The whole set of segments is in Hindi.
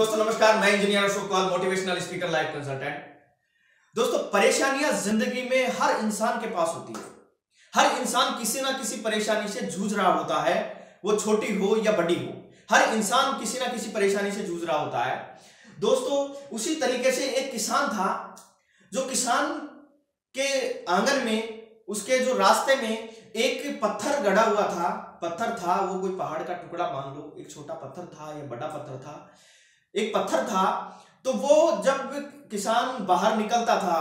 दोस्तों नमस्कार, मैं engineer Ashok Pal, motivational speaker, life consultant. दोस्तों परेशानियां जिंदगी में हर इंसान के पास होती है। हर इंसान किसी ना किसी परेशानी से जूझ रहा होता है, वो छोटी हो या बड़ी हो, हर इंसान किसी ना किसी परेशानी से जूझ रहा होता है। दोस्तों उसी तरीके से एक किसान था, जो किसान के आंगन में उसके जो रास्ते में एक पत्थर गड़ा हुआ था, पत्थर था वो कोई पहाड़ का टुकड़ा मान लो, एक छोटा पत्थर था या बड़ा पत्थर था, एक पत्थर था। तो वो जब किसान बाहर निकलता था,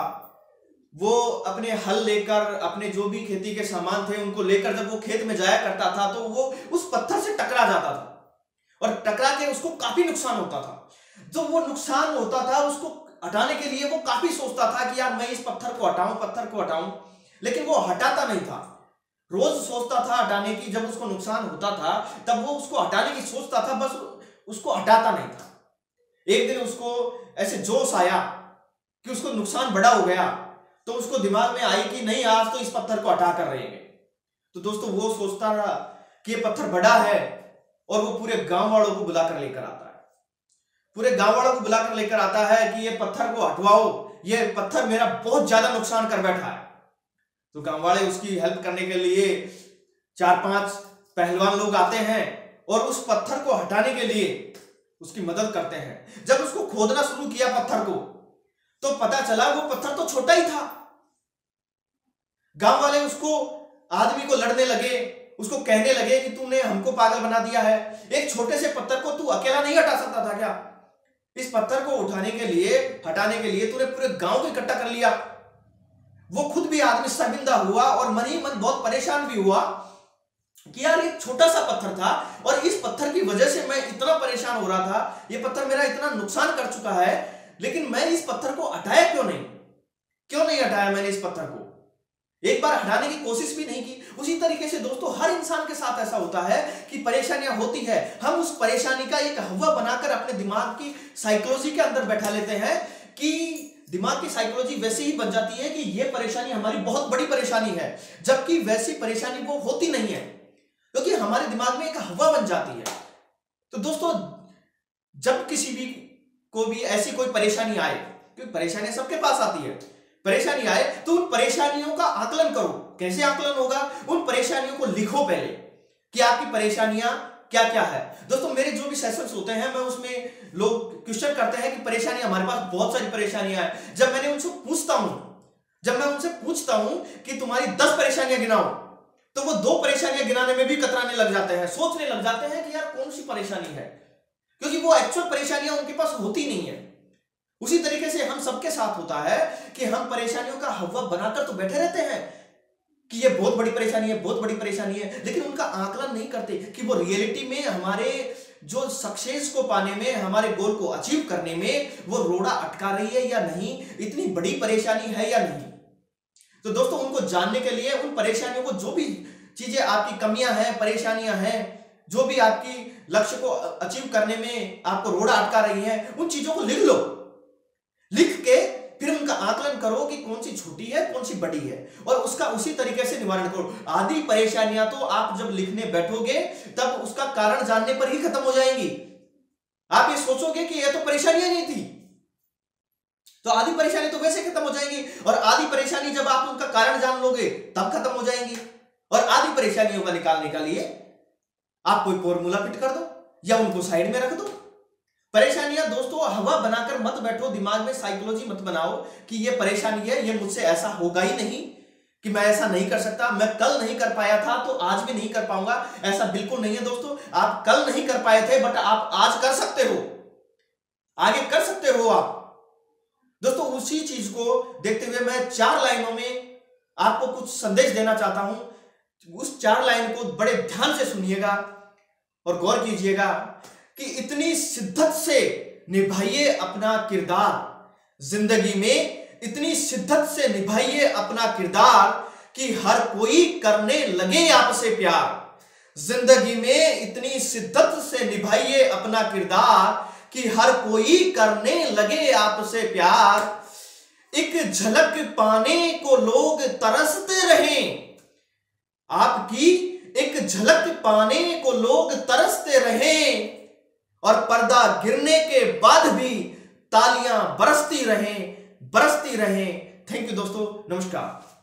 वो अपने हल लेकर, अपने जो भी खेती के सामान थे उनको लेकर जब वो खेत में जाया करता था, तो वो उस पत्थर से टकरा जाता था और टकरा के उसको काफी नुकसान होता था। जो वो नुकसान होता था उसको हटाने के लिए वो काफी सोचता था कि यार मैं इस पत्थर को हटाऊं, लेकिन वो हटाता नहीं था। रोज सोचता था हटाने की, जब उसको नुकसान होता था तब वो उसको हटाने की सोचता था, बस उसको हटाता नहीं था। एक दिन उसको ऐसे जोश आया कि उसको नुकसान बड़ा हो गया, तो उसको दिमाग में आई कि नहीं आज तो इस पत्थर को हटा कर रहेंगे। तो दोस्तों वो सोचता रहा कि ये पत्थर बड़ा है और वो पूरे गांव वालों को बुलाकर लेकर आता है, पूरे गांव वालों को बुलाकर लेकर आता है कि ये पत्थर को हटवाओ, ये पत्थर मेरा बहुत ज्यादा नुकसान कर बैठा है। तो गांव वाले उसकी हेल्प करने के लिए 4-5 पहलवान लोग आते हैं और उस पत्थर को हटाने के लिए उसकी मदद करते हैं। जब उसको खोदना शुरू किया पत्थर को, तो पता चला वो पत्थर तो छोटा ही था। गांव वाले उसको आदमी को लड़ने लगे, उसको कहने लगे कि तूने हमको पागल बना दिया है, एक छोटे से पत्थर को तू अकेला नहीं हटा सकता था क्या? इस पत्थर को हटाने के लिए तूने पूरे गांव को इकट्ठा कर लिया। वो खुद भी आदमी शर्मिंदा हुआ और मन ही मन बहुत परेशान भी हुआ कि यार ये छोटा सा पत्थर था और इस पत्थर की वजह से मैं इतना परेशान हो रहा था, ये पत्थर मेरा इतना नुकसान कर चुका है, लेकिन मैं इस पत्थर को हटाया क्यों नहीं हटाया मैंने इस पत्थर को, एक बार हटाने की कोशिश भी नहीं की। उसी तरीके से दोस्तों हर इंसान के साथ ऐसा होता है कि परेशानियां होती है, हम उस परेशानी का एक हवा बनाकर अपने दिमाग की साइकोलॉजी के अंदर बैठा लेते हैं कि दिमाग की साइकोलॉजी वैसे ही बन जाती है कि यह परेशानी हमारी बहुत बड़ी परेशानी है, जबकि वैसी परेशानी वो होती नहीं है, क्योंकि हमारे दिमाग में एक हवा बन जाती है। तो दोस्तों जब किसी भी को भी ऐसी कोई परेशानी आए, क्योंकि परेशानियां सबके पास आती है, परेशानी आए तो उन परेशानियों का आकलन करो। कैसे आकलन होगा? उन परेशानियों को लिखो पहले कि आपकी परेशानियां क्या क्या है। दोस्तों मेरे जो भी सेशंस होते हैं, मैं उसमें लोग क्वेश्चन करते हैं कि परेशानियां, हमारे पास बहुत सारी परेशानियां हैं। जब मैं उनसे पूछता हूं कि तुम्हारी 10 परेशानियां गिनाओ, तो वो 2 परेशानियां गिनाने में भी कतराने लग जाते हैं, सोचने लग जाते हैं कि यार कौन सी परेशानी है, क्योंकि वो एक्चुअल परेशानियां उनके पास होती नहीं है। उसी तरीके से हम सबके साथ होता है कि हम परेशानियों का हवा बनाकर तो बैठे रहते हैं कि ये बहुत बड़ी परेशानी है, लेकिन उनका आकलन नहीं करते कि वो रियलिटी में हमारे जो सक्सेस को पाने में, हमारे गोल को अचीव करने में वो रोड़ा अटका रही है या नहीं, इतनी बड़ी परेशानी है या नहीं। तो दोस्तों उनको जानने के लिए उन परेशानियों को, जो भी चीजें आपकी कमियां हैं, परेशानियां हैं, जो भी आपकी लक्ष्य को अचीव करने में आपको रोड़ा अटका रही है, उन चीजों को लिख लो। लिख के फिर उनका आकलन करो कि कौन सी छोटी है, कौन सी बड़ी है, और उसका उसी तरीके से निवारण करो। आधी परेशानियां तो आप जब लिखने बैठोगे तब उसका कारण जानने पर ही खत्म हो जाएंगी। आप ये सोचोगे कि यह तो परेशानियां नहीं थी, तो आधी परेशानी तो वैसे खत्म हो जाएगी, और आधी परेशानी जब आप उनका कारण जान लोगे तब खत्म हो जाएंगी। और आधी परेशानियों का निकालने के लिए आप कोई फॉर्मूला फिट कर दो या उनको साइड में रख दो। परेशानियां दोस्तों हवा बनाकर मत बैठो, दिमाग में साइकोलॉजी मत बनाओ कि ये परेशानी है, ये मुझसे ऐसा होगा ही नहीं, कि मैं ऐसा नहीं कर सकता, मैं कल नहीं कर पाया था तो आज भी नहीं कर पाऊंगा। ऐसा बिल्कुल नहीं है दोस्तों। आप कल नहीं कर पाए थे बट आप आज कर सकते हो, आगे कर सकते हो आप। दोस्तों उसी चीज को देखते हुए मैं 4 लाइनों में आपको कुछ संदेश देना चाहता हूं। उस 4 लाइन को बड़े ध्यान से सुनिएगा और गौर कीजिएगा कि इतनी शिद्दत से निभाइए अपना किरदार, जिंदगी में इतनी शिद्दत से निभाइए अपना किरदार कि हर कोई करने लगे आपसे प्यार। जिंदगी में इतनी शिद्दत से निभाइए अपना किरदार कि हर कोई करने लगे आपसे प्यार। एक झलक पाने को लोग तरसते रहें, आपकी एक झलक पाने को लोग तरसते रहें, और पर्दा गिरने के बाद तालियां बरसती रहें। थैंक यू दोस्तों, नमस्कार।